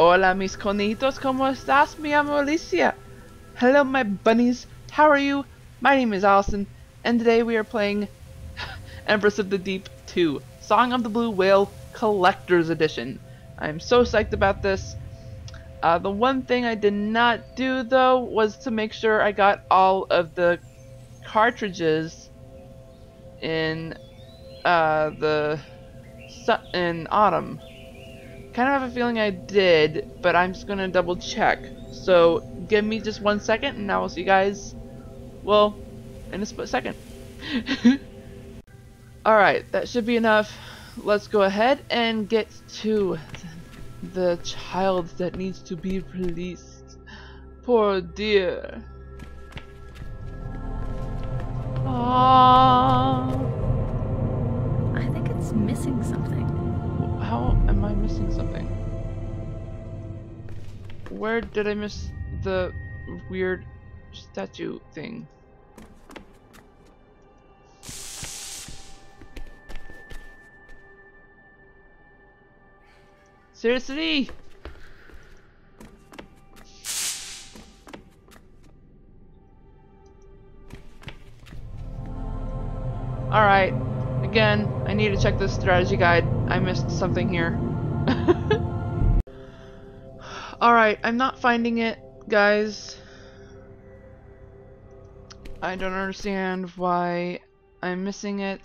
Hola mis conitos, ¿cómo estás? Me llamo Alicia. Hello my bunnies, how are you? My name is Allison, and today we are playing Empress of the Deep 2, Song of the Blue Whale Collector's Edition. I'm so psyched about this. The one thing I did not do though was to make sure I got all of the cartridges in in autumn. Kind of have a feeling I did, but I'm just gonna double check. So give me just 1 second, and I will see you guys. Well, in a split second. Alright, that should be enough. Let's go ahead and get to the child that needs to be released. Poor dear. Aww. I think it's missing something. How am I missing something? Where did I miss the weird statue thing? Seriously? Alright. Again, I need to check this strategy guide. I missed something here. Alright, I'm not finding it, guys. I don't understand why I'm missing it.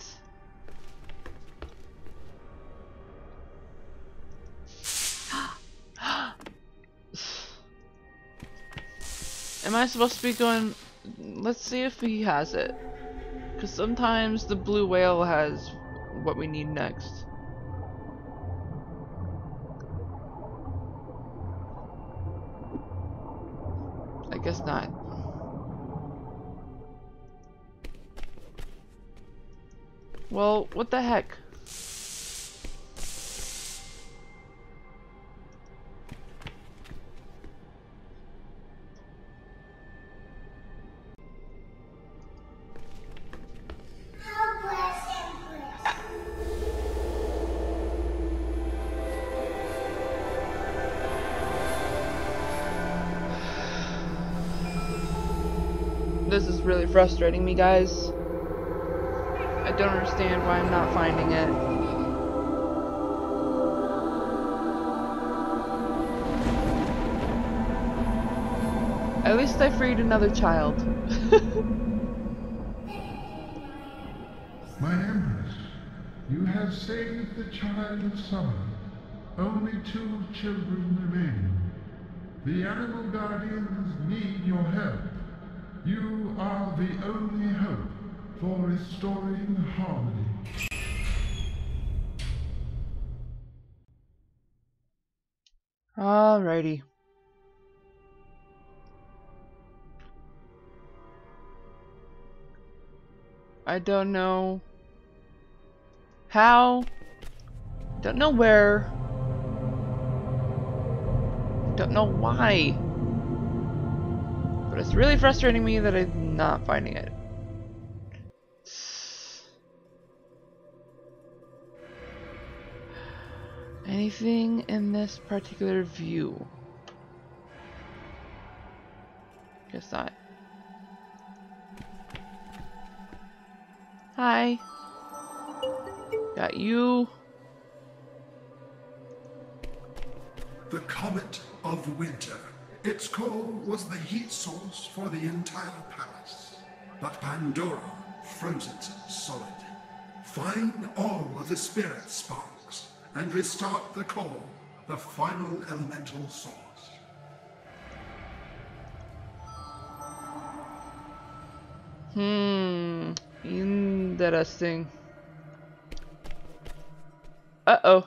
Am I supposed to be going? Let's see if he has it, because sometimes the blue whale has what we need next. I guess not. Well, what the heck? This is really frustrating me, guys. I don't understand why I'm not finding it. At least I freed another child. My Empress, you have saved the child of summer. Only 2 children remain. The animal guardians need your help. You are the only hope for restoring harmony. Alrighty. I don't know how, don't know where, don't know why. But it's really frustrating me that I'm not finding it. Anything in this particular view? Guess not. Hi. Got you. The Comet of Winter. Its coal was the heat source for the entire palace, but Pandora froze it solid. Find all of the spirit sparks and restart the coal, the final elemental source. Interesting. Uh-oh.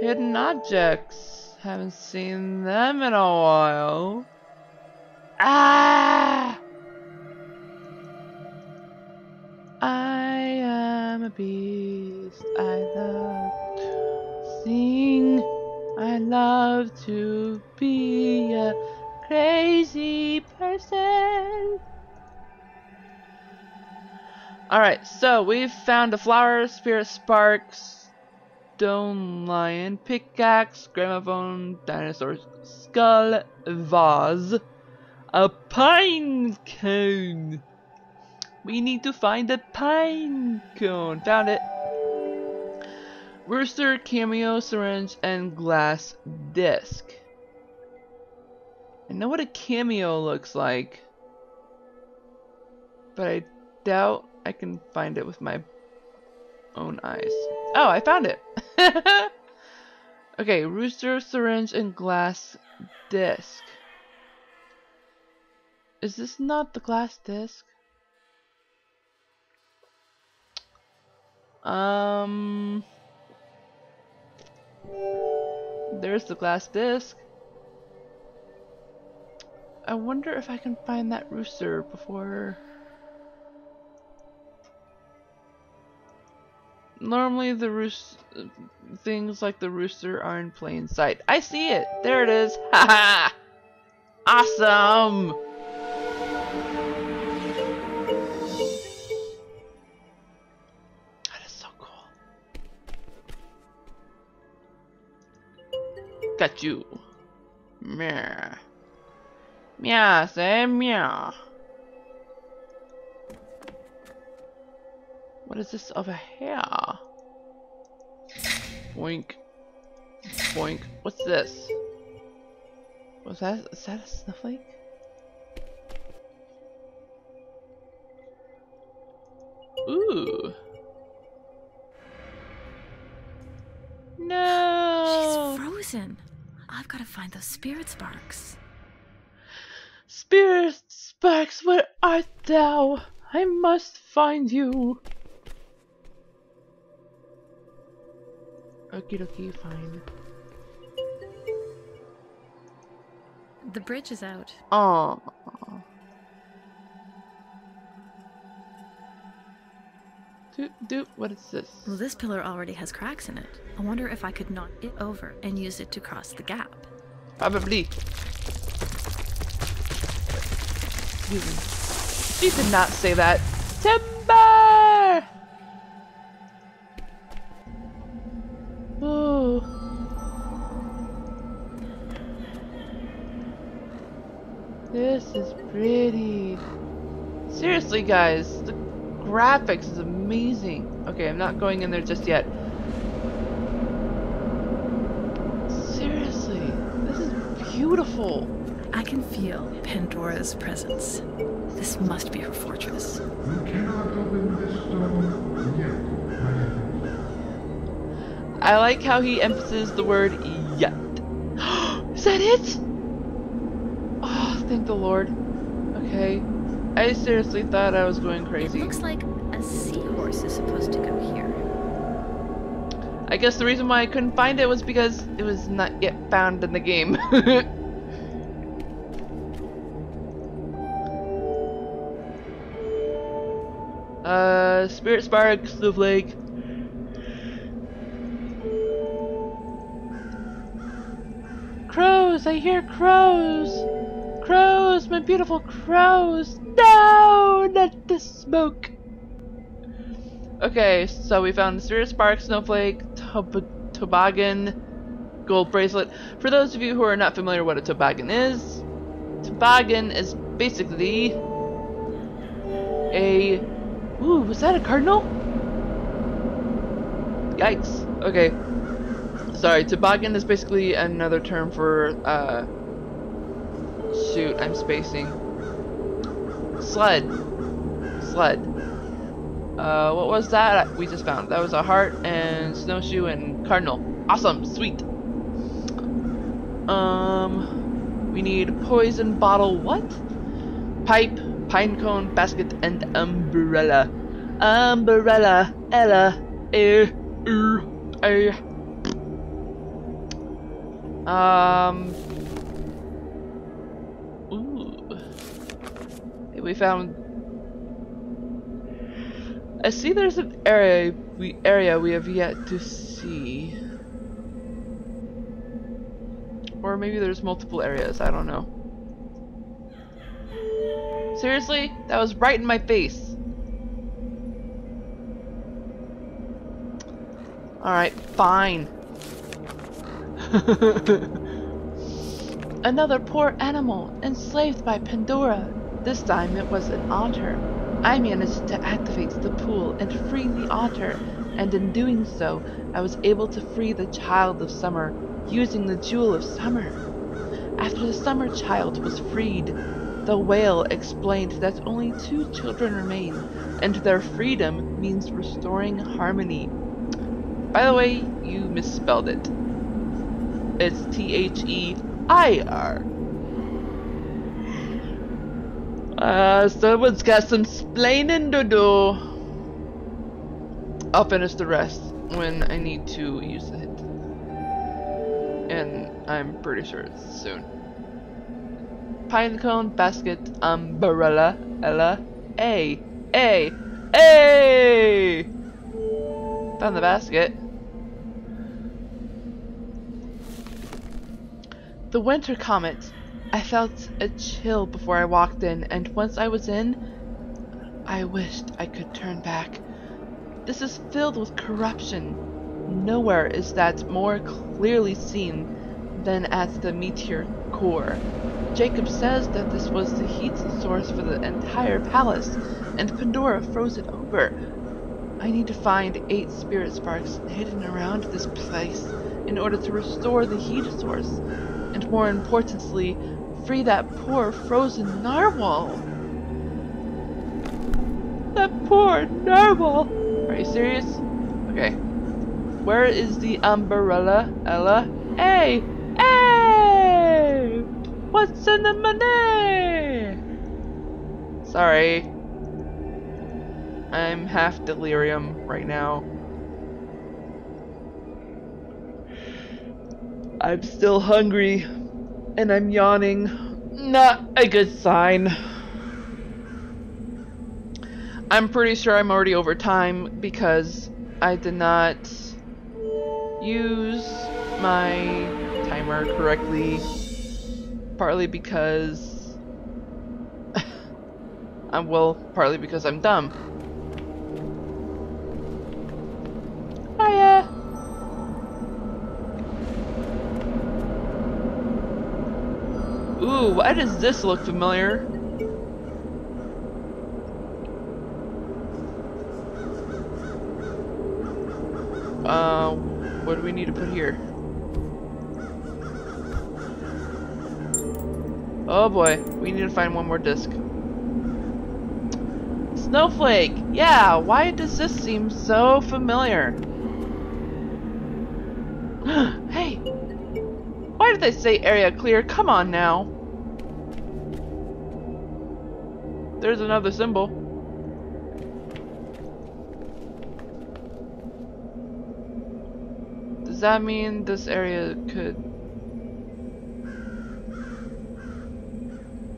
Hidden objects. Haven't seen them in a while. Ah! I am a beast. I love to sing. I love to be a crazy person. Alright, so we've found the flower, spirit sparks, stone lion, pickaxe, gramophone, dinosaur skull, vase, a pine cone. We need to find the pine cone. Found it. Rooster, cameo, syringe, and glass disc. I know what a cameo looks like, but I doubt I can find it with my own eyes. Oh, I found it! Okay, rooster, syringe, and glass disc. Is this not the glass disc? There's the glass disc. I wonder if I can find that rooster before... Normally the things like the rooster are in plain sight. I see it! There it is! Haha! Awesome! That is so cool. Got you. Meow. Meow, say meow. What is this over here? Boink. Boink. What's this? Is that a snowflake? Ooh. No. She's frozen. I've got to find those spirit sparks. Spirit sparks, where art thou? I must find you. Okie dokie, fine. The bridge is out. Oh. Doop doop, what is this? Well, this pillar already has cracks in it. I wonder if I could knock it over and use it to cross the gap. Probably. She did not say that. Timber! Ooh. This is pretty. Seriously, guys, the graphics is amazing. Okay, I'm not going in there just yet. Seriously, this is beautiful. I can feel Pandora's presence. This must be her fortress. We cannot open this stone yet. I like how he emphasizes the word yet. Is that it? Oh, thank the Lord. Okay. I seriously thought I was going crazy. It looks like a seahorse is supposed to go here. I guess the reason why I couldn't find it was because it was not yet found in the game. Spirit sparks, the flake. Crows, I hear crows. Crows, my beautiful crows. No, not the smoke. Okay, so we found spirit spark, snowflake, toboggan, gold bracelet. For those of you who are not familiar what a toboggan is basically a... Ooh, was that a cardinal? Yikes. Okay. Sorry, toboggan is basically another term for, shoot, I'm spacing. Sled. Sled. What was that we just found? That was a heart and snowshoe and cardinal. Awesome, sweet. We need poison bottle, what? Pipe. Pinecone, basket, and umbrella. Umbrella, Ella, Ooh. We found... I see there's an area we have yet to see. Or maybe there's multiple areas, I don't know. Seriously? That was right in my face. Alright, fine. Another poor animal, enslaved by Pandora. This time it was an otter. I managed to activate the pool and free the otter, and in doing so, I was able to free the Child of Summer, using the Jewel of Summer. After the Summer Child was freed, the whale explained that only 2 children remain, and their freedom means restoring harmony. By the way, you misspelled it. It's T-H-E-I-R. Someone's got some splainin' to do. I'll finish the rest when I need to use it. And I'm pretty sure it's soon. Pinecone, basket, umbrella, Ella, A. Found the basket. The winter comet. I felt a chill before I walked in, and once I was in, I wished I could turn back. This is filled with corruption. Nowhere is that more clearly seen than at the meteor core. Jacob says that this was the heat source for the entire palace, and Pandora froze it over. I need to find 8 spirit sparks hidden around this place in order to restore the heat source. And more importantly, free that poor frozen narwhal. That poor narwhal. Are you serious? Okay. Where is the umbrella, Ella? Hey! Hey! What's in the money? Sorry. I'm half delirium right now. I'm still hungry, and I'm yawning. Not a good sign. I'm pretty sure I'm already over time because I did not use my timer correctly. Partly because partly because I'm dumb. Hiya! Ooh, why does this look familiar? What do we need to put here? Oh boy, we need to find one more disc. Snowflake! Yeah, why does this seem so familiar? Hey! Why did they say area clear? Come on now! There's another symbol. Does that mean this area could...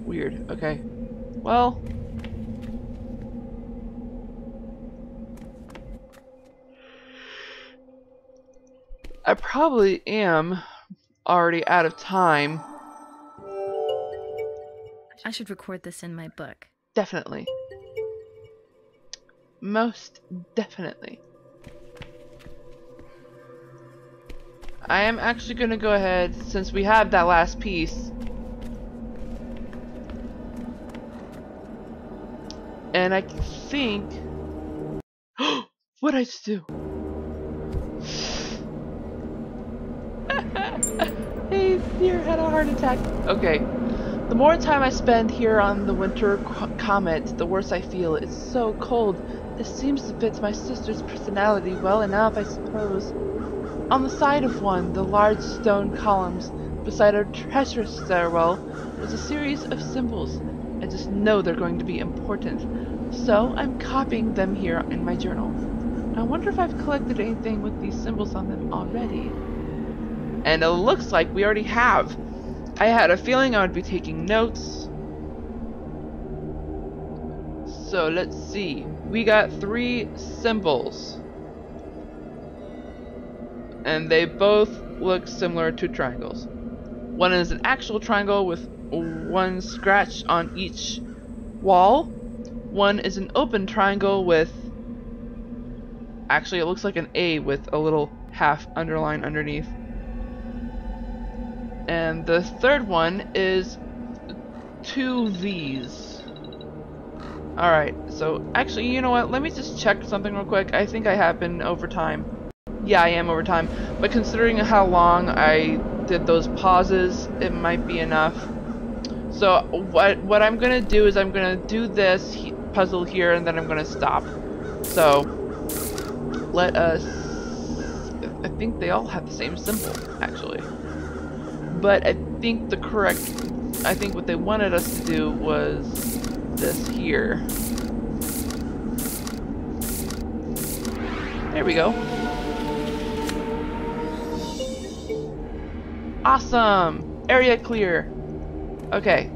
Weird, okay. Well... I probably am already out of time. I should record this in my book. Definitely. Most definitely. I am actually going to go ahead, since we have that last piece, and I think... What did I just do? Hey, deer had a heart attack. Okay. The more time I spend here on the winter comet, the worse I feel. It's so cold. This seems to fit my sister's personality well enough, I suppose. On the side of one, the large stone columns beside our treasure stairwell was a series of symbols. I just know they're going to be important, so I'm copying them here in my journal. I wonder if I've collected anything with these symbols on them already. And it looks like we already have. I had a feeling I would be taking notes. So let's see. We got 3 symbols. And they both look similar to triangles. One is an actual triangle with one scratch on each wall. One is an open triangle with Actually, it looks like an A with a little half underline underneath. And the third one is two V's. Alright, so actually, you know what? Let me just check something real quick. I think I have been over time. Yeah, I am over time. But considering how long I did those pauses, it might be enough. So what I'm gonna do is I'm gonna do this puzzle here, and then I'm gonna stop. So let us. I think they all have the same symbol, actually. But I think the correct. I think what they wanted us to do was this here. There we go. Awesome! Area clear. Okay.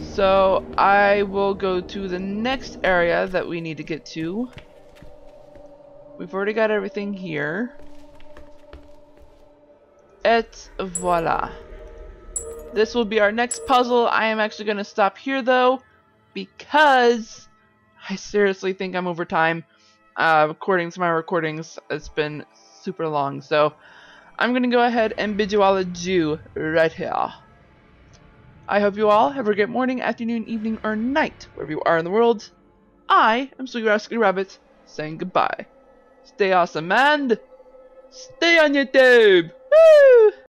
So I will go to the next area that we need to get to. We've already got everything here. Et voila. This will be our next puzzle. I am actually going to stop here though, because I seriously think I'm over time. According to my recordings, it's been super long. So I'm going to go ahead and bid you all adieu right here. I hope you all have a great morning, afternoon, evening, or night, wherever you are in the world. I am Sweet Rascaly Rabbit, saying goodbye. Stay awesome and stay on your tube!